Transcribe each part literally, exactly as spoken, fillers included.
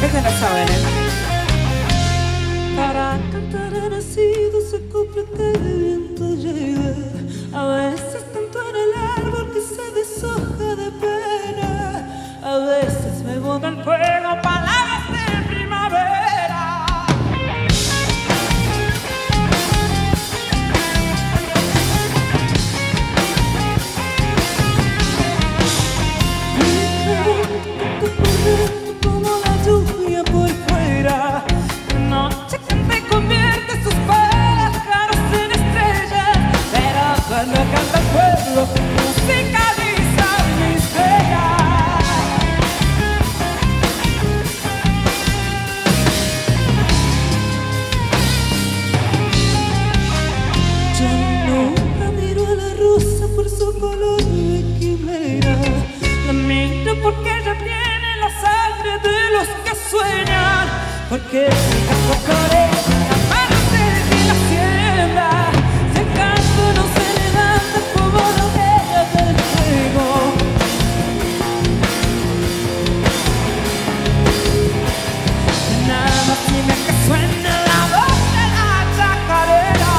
Déjenos saber, ¿eh? Para cantar he nacido, soy completa de viento llega. A veces tanto en el árbol que se deshoja de pena. A veces me bota el fuego palabras de primavera. Como la lluvia por fuera, noche que te convierte sus pelas claras en estrellas. Pero cuando canta el pueblo, musicaliza mis penas. Yo nunca miro a la rosa por su color de quimera. La miro porque ella tiene sangre de los que sueñan, porque las mujeres amantes de la hacienda, si el canto no se levanta como la bella del fuego. Nada más tiene que suena la voz de la chacarera.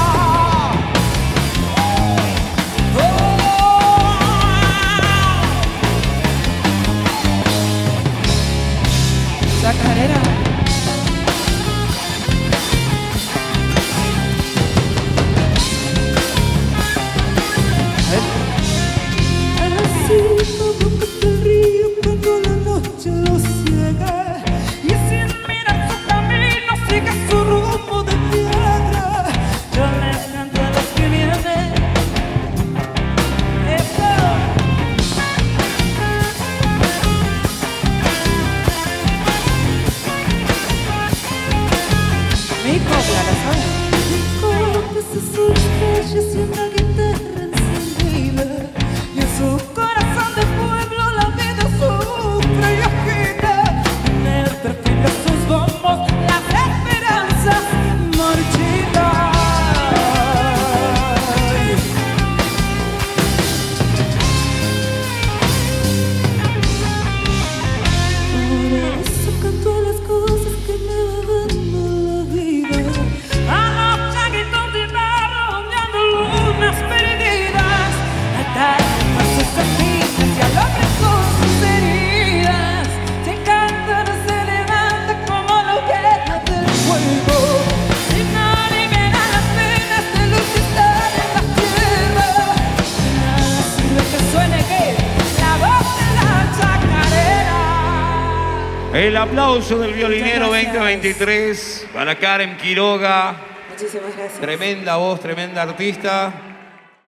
Chacarera. Así como que te río cuando la noche lo ciega, y sin mirar su camino sigue su rumbo de piedra. Yo le canto a los que vienen. Eso. Sus y una guitarra encendida, y en su corazón de pueblo la vida sufre y agita. En el perfil de sus bombos las esperanzas marchitas. Por eso canto a las cosas que me van dando la vida. El aplauso del violinero veinte veintitrés para Karen Quiroga. Muchísimas gracias. Tremenda voz, tremenda artista.